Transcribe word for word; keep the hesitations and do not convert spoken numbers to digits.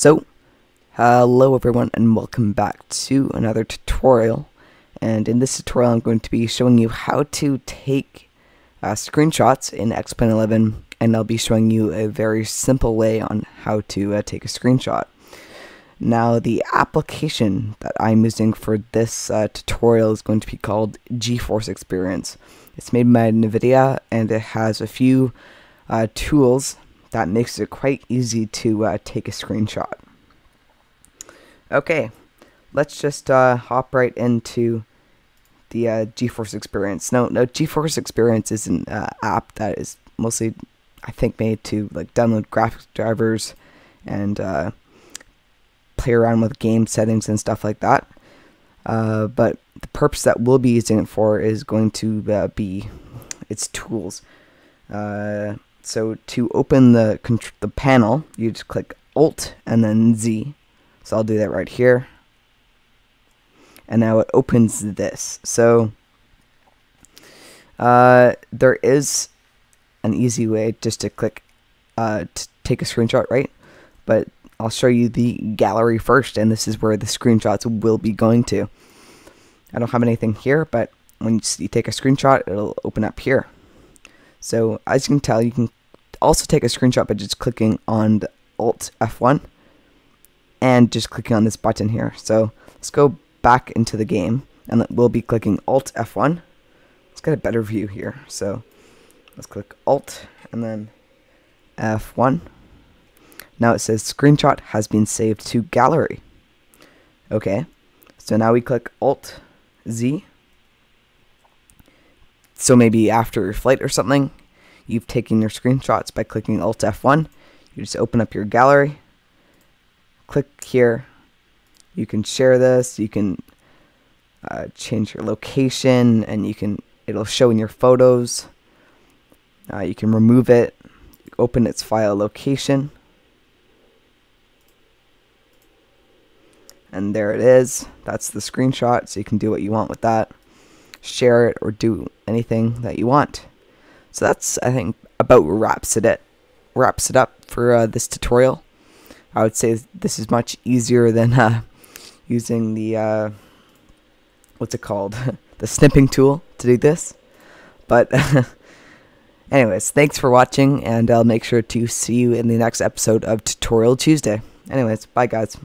So, hello everyone and welcome back to another tutorial. And in this tutorial I'm going to be showing you how to take uh, screenshots in X-Plane eleven, and I'll be showing you a very simple way on how to uh, take a screenshot. Now, the application that I'm using for this uh, tutorial is going to be called GeForce Experience. It's made by Nvidia, and it has a few uh, tools that makes it quite easy to uh, take a screenshot. Okay, let's just uh, hop right into the uh, GeForce Experience. No, no, GeForce Experience is an uh, app that is mostly, I think, made to like download graphics drivers and Uh, play around with game settings and stuff like that, uh, but the purpose that we'll be using it for is going to uh, be its tools. Uh, so to open the the panel, you just click Alt and then Z. So I'll do that right here, and now it opens this. So uh, there is an easy way just to click uh, to take a screenshot, right? But I'll show you the gallery first, and this is where the screenshots will be going to. I don't have anything here, but when you take a screenshot, it'll open up here. So as you can tell, you can also take a screenshot by just clicking on the Alt F one and just clicking on this button here. So let's go back into the game, and we'll be clicking Alt F one. Let's get a better view here. So let's click Alt and then F one. Now it says screenshot has been saved to gallery. Okay, so now we click Alt Z. So maybe after your flight or something, you've taken your screenshots by clicking Alt F one. You just open up your gallery, click here. You can share this, you can uh, change your location, and you can it'll show in your photos. Uh, you can remove it, open its file location. And there it is. That's the screenshot, so you can do what you want with that. Share it or do anything that you want. So that's, I think, about wraps it, it. Wraps it up for uh, this tutorial. I would say this is much easier than uh, using the, uh, what's it called? the snipping tool to do this. But anyways, thanks for watching, and I'll make sure to see you in the next episode of Tutorial Tuesday. Anyways, bye guys.